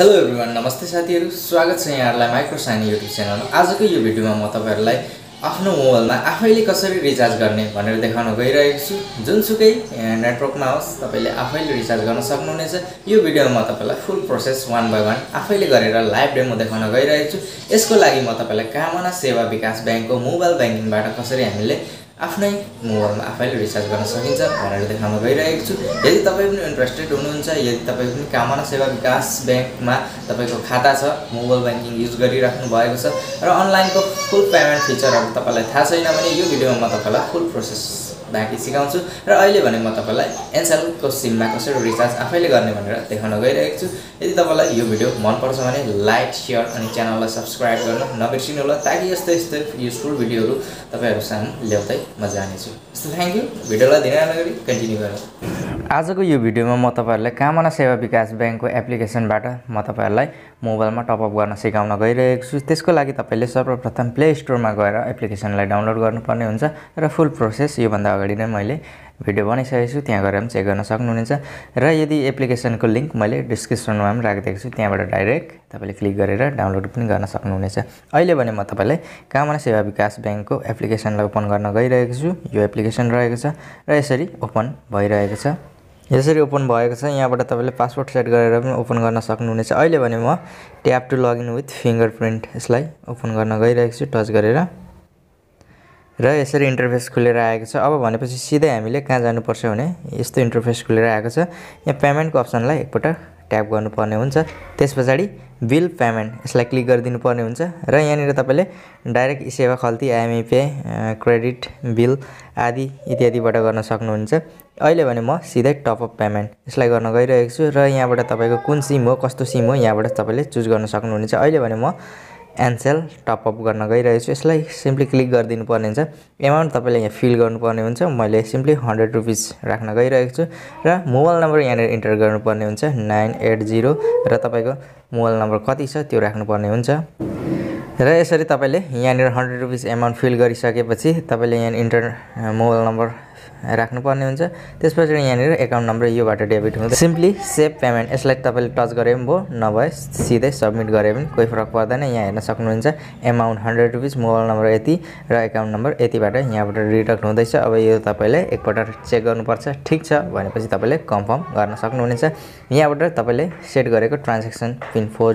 Hello everyone, नमस्ते साथीहरु, स्वागत छ यहाँहरुलाई माइक्रो साइन युट्युब च्यानलमा। आजको यो भिडियोमा म तपाईहरुलाई आफ्नो मोबाइलमा आफैले कसरी रिचार्ज गर्ने भनेर देखाउन गइरहेको छु। जुनसुकै नेटवर्कमा होस्, तपाईले आफैले रिचार्ज गर्न सक्नुहुनेछ। यो भिडियोमा म तपाईलाई फुल प्रोसेस 1 बाइ 1 आफैले गरेर लाइभ डेमो देखाउन गइरहेको छु। यसको लागि म तपाईलाई कामना सेवा विकास बैंकको मोबाइल बैंकिङबाट कसरी हामीले आफ्नै मोबाइलमा आफैले रिचार्ज गर्न सकिन्छ भनेर देखाउन गइरहेको छु। यदि तपाई पनि इन्ट्रेस्टेड हुनुहुन्छ, यदि तपाई पनि कामना सेवा विकास बैंकमा तपाईको खाता छ, मोबाइल बैंकिङ युज गरिराख्नु भएको छ र अनलाइनको फुल पेमेन्ट फिचरहरु तपाईलाई थाहा छैन भने यो भिडियोमा म तपाईलाई फुल प्रोसेस बाँकी सिकाउँछु। र अहिले भने म तपाईलाई एन्सेलको सिममा कसरी रिचार्ज आफैले गर्ने भनेर देखाउन गइरहेको छु। यदि तपाईलाई यो भिडियो मन पर्छ भने लाइक, शेयर अनि च्यानललाई सब्स्क्राइब गर्न नबिर्सिनु होला, ताकि यस्तै युजफुल भिडियोहरु तपाईहरु सामु ल्याउँदै म जानेछु। Thank you. भिडियोलाई धेरै नगरी कन्टिन्यू गरौँ। आजको यो भिडियोमा म तपाईहरुलाई कामना सेवा विकास बैंकको एप्लिकेसनबाट म तपाईहरुलाई मोबाइलमा टपअप गर्न सिकाउन गइरहेको छु। त्यसको लागि तपाईले सर्वप्रथम प्ले स्टोरमा गएर एप्लिकेसनलाई डाउनलोड गर्नुपर्ने हुन्छ र फुल प्रोसेस यो भन्दा अगाडि नै मैले भिडियो बनाइसकेको छु, त्यहाँ गएर पनि चेक गर्न सक्नुहुनेछ। र यदि एप्लिकेसनको लिंक मैले डिस्क्रिप्सनमा पनि राखिदिएको छु, त्यहाँबाट डाइरेक्ट तपाईले क्लिक गरेर डाउनलोड पनि गर्न सक्नुहुनेछ। अहिले भने म तपाईलाई कामना सेवा विकास बैंकको एप्लिकेसनलाई ओपन गर्न गइरहेको छु। यो एप्लिकेसन रहेको छ र यसरी ओपन भइरहेको छ। यहाँबाट तपाईले पासवर्ड सेट गरेर पनि ओपन गर्न सक्नुहुनेछ। अहिले भने म tap to login with fingerprint यसलाई ओपन गर्न गइरहेको छु टच गरेर। र यसरी इन्टरफेस खुलेर आएको छ। अब भनेपछि सिधै हामीले कहाँ जानुपर्छ भने यस्तो इन्टरफेस खुलेर आएको छ। यहाँ पेमेन्टको अप्सनलाई एकपटक ट्याप गर्नुपर्ने हुन्छ, त्यसपछि बिल पेमेन्ट यसलाई क्लिक गरिदिनु पर्ने हुन्छ। र यहाँनिर तपाईले direct eSewa Khalti, IME pay, credit, bill आदि इत्यादिबाट गर्न सक्नुहुन्छ। अहिले भने म सिधै टपअप पेमेन्ट यसलाई गर्न गइरहेको छु। र यहाँबाट तपाईको कुन सिम हो, कस्तो सिम हो, यहाँबाट तपाईले चुज गर्न सक्नुहुन्छ। अहिले भने म एन्सेल टपअप गर्न गइरहेको छु। यसलाई सिम्पली क्लिक गरिदिनु पर्ने हुन्छ। एमाउन्ट तपाईले यहाँ फिल गर्नुपर्ने हुन्छ। मैले सिम्पली 100 रुपीस राख्न गइरहेको छु र मोबाइल नम्बर यहाँ इन्टर गर्नुपर्ने हुन्छ 980 र तपाईको मोबाइल नम्बर कति छ त्यो राख्नुपर्ने हुन्छ। र यसरी तपाईले यहाँ 100 रुपीस एमाउन्ट फिल गरिसकेपछि तपाईले यहाँ इन्टर मोबाइल नम्बर राख्नुपर्ने हुन्छ। त्यसपछि यहाँ एकाउन्ट नम्बर योबाट डेबिट हुन्छ। सिम्पली सेभ पेमेन्ट यसलाई तपाईले टच गरे पनि भयो, नभए सिधै सबमिट गरे पनि कुनै फरक पर्दैन। यहाँ हेर्न सक्नुहुन्छ एमाउन्ट 100 रुपीस, मोबाइल नम्बर यति र एकाउन्ट नम्बर यतिबाट यहाँबाट डिडक्ट हुँदैछ। अब यो तपाईले एकपटक चेक गर्नुपर्छ, ठीक छ भनेपछि तपाईले कन्फर्म गर्न सक्नुहुनेछ। यहाँबाट तपाईले सेट गरेको ट्रान्ज्याक्सन पिन 4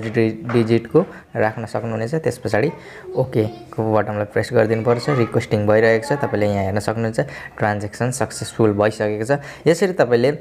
डिजिटको राख्न सक्नुहुनेछ। त्यसपछि ओकेको बटनलाई प्रेस गरिदिनुपर्छ। रिक्वेस्टिङ भइरहेको छ। तपाईले यहाँ हेर्न सक्नुहुन्छ ट्रान्ज्याक्सन सक्सेसफुल भइसकेको छ। यसरी तपाईले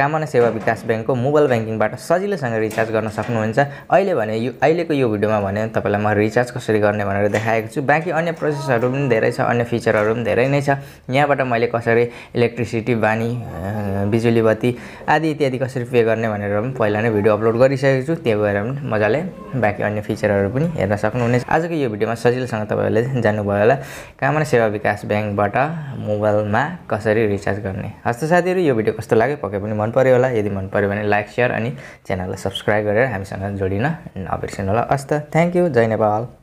कामना सेवा विकास बैंकको मोबाइल बैंकिङबाट सजिलैसँग रिचार्ज गर्न सक्नुहुन्छ। अहिले भने यो अहिलेको यो भिडियोमा भने तपाईलाई म रिचार्ज कसरी गर्ने भनेर देखाएको छु। बाँकी अन्य प्रोसेसहरु पनि धेरै छ, अन्य फिचरहरु पनि धेरै नै छ। यहाँबाट मैले कसरी इलेक्ट्रिसिटी, बानी, बिजुली बत्ती आदि इत्यादि कसरी पे गर्ने भनेर पनि पहिला नै भिडियो अपलोड गरिसकेको छु। त्यो भएर पनि मजाले बाँकी अन्य फिचरहरु पनि हेर्न सक्नुहुनेछ। आजको यो भिडियोमा सजिलैसँग तपाईहरुले जान्नुभयो होला कामना सेवा विकास बैंकबाट मोबाइलमा कसरी रिचार्ज गर्ने। हस्त साथीहरु, यो भिडियो कस्तो लाग्यो पक्कै पनि मन पर्यो होला। यदि मन पर्यो भने लाइक, शेयर अनि च्यानललाई सब्स्क्राइब गरेर हामीसँग जोडिन नबिर्सनु होला। हस्त, थ्यांक यू। जय नेपाल।